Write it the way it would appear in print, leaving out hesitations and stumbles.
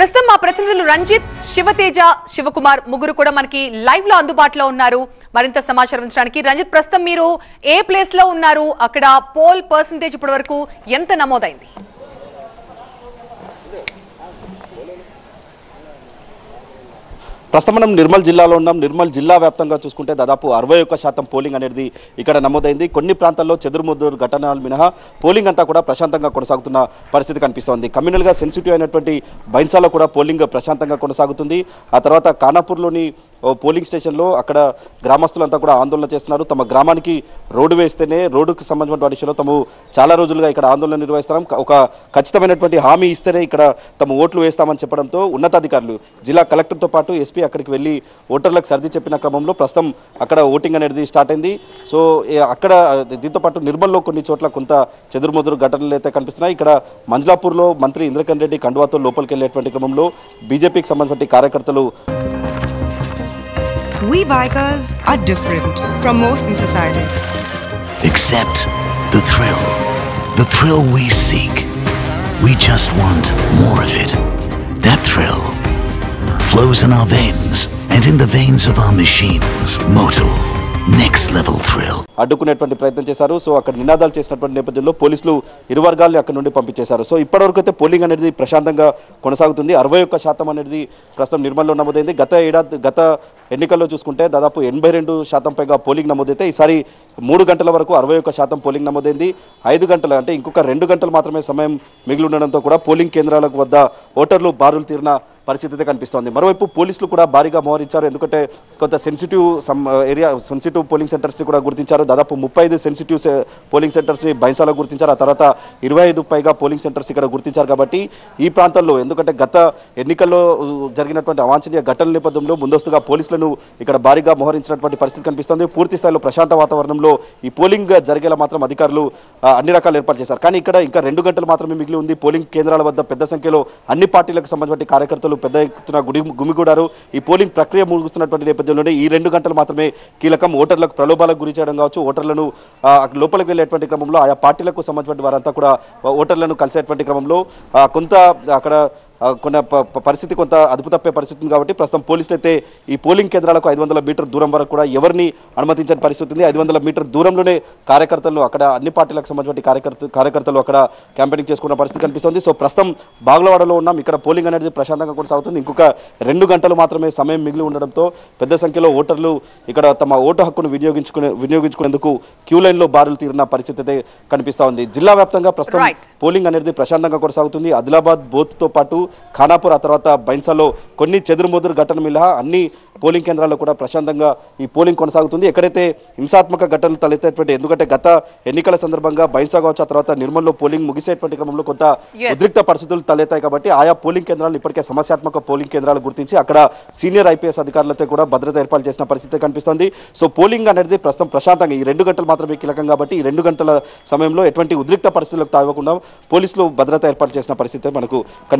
ప్రస్తుతం మా ప్రతినిధులు రంజిత్, శివతేజ, శివకుమార్ ముగ్గురు కూడా మనకి లైవ్ లో అందుబాటులో ఉన్నారు మరింత సమాచారం ఇవ్వడానికి. రంజిత్, ప్రస్తుతం మీరు ఏ ప్లేస్ లో ఉన్నారు? అక్కడ పోల్ పర్సంటేజ్ ఇప్పటి వరకు ఎంత నమోదైంది? ప్రస్తుతం మనం నిర్మల్ జిల్లాలో ఉన్నాం. నిర్మల్ జిల్లా వ్యాప్తంగా చూసుకుంటే దాదాపు 61% పోలింగ్ అనేది ఇక్కడ నమోదైంది. కొన్ని ప్రాంతాల్లో చెదురుముదురు ఘటనలు మినహా పోలింగ్ అంతా కూడా ప్రశాంతంగా కొనసాగుతున్న పరిస్థితి కనిపిస్తోంది. కమ్యూనల్గా సెన్సిటివ్ అయినటువంటి బైన్సాలో కూడా పోలింగ్ ప్రశాంతంగా కొనసాగుతుంది. ఆ తర్వాత ఖానాపూర్లోని పోలింగ్ స్టేషన్లో అక్కడ గ్రామస్తులంతా కూడా ఆందోళన చేస్తున్నారు. తమ గ్రామానికి రోడ్డు వేస్తేనే, రోడ్డుకు సంబంధించిన విషయంలో తాము చాలా రోజులుగా ఇక్కడ ఆందోళన నిర్వహిస్తాం, ఒక ఖచ్చితమైనటువంటి హామీ ఇస్తేనే ఇక్కడ తమ ఓట్లు వేస్తామని చెప్పడంతో ఉన్నతాధికారులు జిల్లా కలెక్టర్తో పాటు ఎస్పీ అక్కడికి వెళ్ళి ఓటర్లకు సర్ది చెప్పిన క్రమంలో ప్రస్తుతం అక్కడ ఓటింగ్ అనేది స్టార్ట్ అయింది. సో అక్కడ దీంతో పాటు నిర్మల్లో కొన్ని చోట్ల కొంత చెదురుముదురు ఘటనలు అయితే కనిపిస్తున్నాయి. ఇక్కడ మంజలాపూర్లో మంత్రి ఇంద్రకరణ్ రెడ్డి కండువాతో లోపలికి వెళ్ళేటువంటి క్రమంలో బీజేపీకి సంబంధించిన కార్యకర్తలు. We bikers are different from most in society. Except the thrill we seek. We just want more of it. That thrill flows in our veins and in the veins of our machines. Motul, next level thrill. అడ్డుకునేటువంటి ప్రయత్నం చేశారు. So అక్కడ నినాదాలు చేసినటువంటి నేపథ్యంలో పోలీసులు ఇరు వర్గాలను అక్కడ నుండి పంపించేశారు. సో ఇప్పటివరకు అయితే పోలింగ్ అనేది ప్రశాంతంగా కొనసాగుతుంది. 61% అనేది ప్రస్తుతం నిర్మల్లో నమోదైంది. గత ఎన్నికల్లో చూసుకుంటే దాదాపు 82% పైగా పోలింగ్ నమోదైతే ఈసారి 3 గంటల వరకు 61% పోలింగ్ నమోదైంది. 5 గంటలు అంటే ఇంకొక 2 గంటలు మాత్రమే సమయం మిగిలి ఉండడంతో కూడా పోలింగ్ కేంద్రాలకు వద్ద ఓటర్లు బారులు తీరిన పరిస్థితి అయితే కనిపిస్తోంది. మరోవైపు పోలీసులు కూడా భారీగా మోహరించారు. ఎందుకంటే కొంత సెన్సిటివ్ పోలింగ్ సెంటర్స్ని కూడా గుర్తించారు. దాదాపు 35 సెన్సిటివ్ పోలింగ్ సెంటర్స్ని బైన్సాలో గుర్తించారు. ఆ తర్వాత 25 పైగా పోలింగ్ సెంటర్స్ ఇక్కడ గుర్తించారు. కాబట్టి ఈ ప్రాంతాల్లో, ఎందుకంటే గత ఎన్నికల్లో జరిగినటువంటి అవాంఛనీయ ఘటనల నేపథ్యంలో ముందస్తుగా పోలీసులను ఇక్కడ భారీగా మోహరించినటువంటి పరిస్థితి కనిపిస్తుంది. పూర్తి స్థాయిలో ప్రశాంత వాతావరణంలో ఈ పోలింగ్ జరిగేలా మాత్రం అధికారులు అన్ని రకాల ఏర్పాటు చేశారు. కానీ ఇక్కడ ఇంకా 2 గంటలు మాత్రమే మిగిలి ఉంది. పోలింగ్ కేంద్రాల వద్ద పెద్ద సంఖ్యలో అన్ని పార్టీలకు సంబంధించిన కార్యకర్తలు పెద్ద ఎత్తున గుమిగూడారు. ఈ పోలింగ్ ప్రక్రియ ముగుస్తున్నటువంటి నేపథ్యంలోనే ఈ 2 గంటలు మాత్రమే కీలకం. ఓటర్లకు ప్రలోభాలకు గురి చేయడం కావచ్చు, ఓటర్లను లోపలికి వెళ్ళేటువంటి క్రమంలో ఆయా పార్టీలకు సంబంధించిన వారంతా కూడా ఓటర్లను కలిసేటువంటి క్రమంలో కొంత అక్కడ పరిస్థితి కొంత అదుపు తప్పే పరిస్థితి ఉంది. కాబట్టి ప్రస్తుతం పోలీసులు అయితే ఈ పోలింగ్ కేంద్రాలకు 500 మీటర్ దూరం వరకు కూడా ఎవరిని అనుమతించని పరిస్థితి ఉంది. 500 మీటర్ దూరంలోనే కార్యకర్తలు అక్కడ అన్ని పార్టీలకు సంబంధించిన కార్యకర్తలు అక్కడ క్యాంపెయినింగ్ చేసుకున్న పరిస్థితి కనిపిస్తుంది. సో ప్రస్తుతం బాగ్లవాడలో ఉన్నాం. ఇక్కడ పోలింగ్ అనేది ప్రశాంతంగా కొనసాగుతుంది. ఇంకొక 2 గంటలు మాత్రమే సమయం మిగిలి ఉండడంతో పెద్ద సంఖ్యలో ఓటర్లు ఇక్కడ తమ ఓటు హక్కును వినియోగించుకునేందుకు క్యూ లైన్లో బారులు తీరిన పరిస్థితి అయితే కనిపిస్తూ ఉంది. జిల్లా వ్యాప్తంగా ప్రస్తుతం పోలింగ్ అనేది ప్రశాంతంగా కొనసాగుతుంది. ఆదిలాబాద్, బోత్తో పాటు ఖానాపూర్, ఆ తర్వాత బైన్సాలో కొన్ని చెదురుముదురు ఘటన మినహా అన్ని పోలింగ్ కేంద్రాల్లో కూడా ప్రశాంతంగా ఈ పోలింగ్ కొనసాగుతుంది. ఎక్కడైతే హింసాత్మక ఘటనలు తలెత్తేటువంటి, ఎందుకంటే గత ఎన్నికల సందర్భంగా బైన్సా కావచ్చు, ఆ తర్వాత నిర్మల్లో పోలింగ్ ముగిసేటువంటి క్రమంలో కొంత ఉద్రిక్త పరిస్థితులు తలెత్తాయి. కాబట్టి ఆయా పోలింగ్ కేంద్రాలు ఇప్పటికే సమస్యాత్మక పోలింగ్ కేంద్రాలు గుర్తించి అక్కడ సీనియర్ ఐపీఎస్ అధికారులతో కూడా భద్రత ఏర్పాటు చేసిన పరిస్థితి కనిపిస్తోంది. సో పోలింగ్ అనేది ప్రస్తుతం ప్రశాంతంగా ఈ 2 గంటలు మాత్రమే కీలకం. కాబట్టి ఈ 2 గంటల సమయంలో ఎటువంటి ఉద్రిక్త పరిస్థితులకు తావకుండా పోలీసులు భద్రత ఏర్పాటు చేసిన పరిస్థితి మనకు కనిపిస్తుంది.